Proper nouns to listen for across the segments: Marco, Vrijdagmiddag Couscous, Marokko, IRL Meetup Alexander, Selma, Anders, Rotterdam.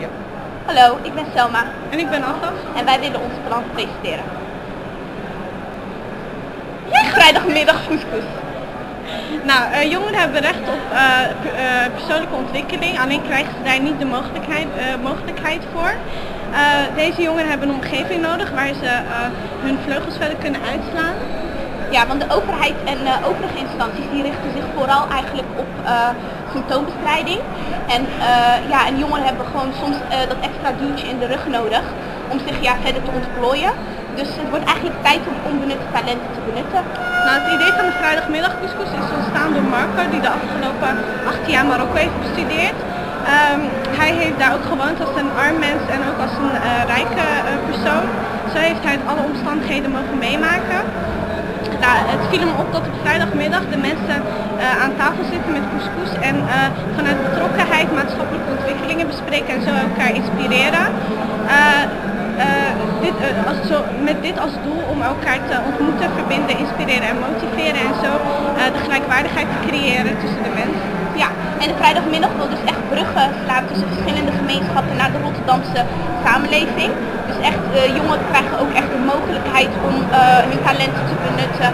Ja. Hallo, ik ben Selma. En ik ben Anders. En wij willen ons plan presenteren. Ja, vrijdagmiddag couscous. Nou, jongeren hebben recht op persoonlijke ontwikkeling, alleen krijgen ze daar niet de mogelijkheid voor. Deze jongeren hebben een omgeving nodig waar ze hun vleugels verder kunnen uitslaan. Ja, want de overheid en overige instanties die richten zich vooral eigenlijk op symptoombestrijding. En, en jongeren hebben gewoon soms dat extra duwtje in de rug nodig om zich verder te ontplooien. Dus het wordt eigenlijk tijd om onbenutte talenten te benutten. Nou, het idee van de vrijdagmiddag couscous is ontstaan door Marco, die de afgelopen 8 jaar Marokko heeft bestudeerd. Hij heeft daar ook gewoond als een arm mens en ook als een rijke persoon. Zo heeft hij alle omstandigheden mogen meemaken. Nou, het viel hem op dat op vrijdagmiddag de mensen aan tafel zitten met couscous en vanuit betrokkenheid maatschappelijke ontwikkelingen bespreken en zo elkaar inspireren. Met dit als doel om elkaar te ontmoeten, verbinden, inspireren en motiveren en zo de gelijkwaardigheid te creëren tussen de mensen. Ja, en de vrijdagmiddag wil dus echt bruggen slaan tussen verschillende gemeenschappen naar de Rotterdamse samenleving. Dus echt, jongeren krijgen ook echt de mogelijkheid om hun talenten te benutten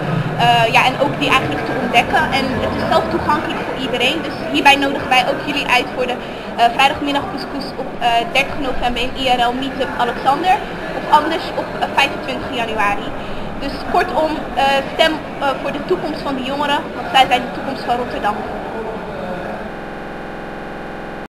en ook die eigenlijk te ontdekken. En het is zelf toegankelijk voor iedereen, dus hierbij nodigen wij ook jullie uit voor de vrijdagmiddag couscous op 30 november in IRL Meetup Alexander. Of anders op 25 januari. Dus kortom, stem voor de toekomst van de jongeren, want zij zijn de toekomst van Rotterdam.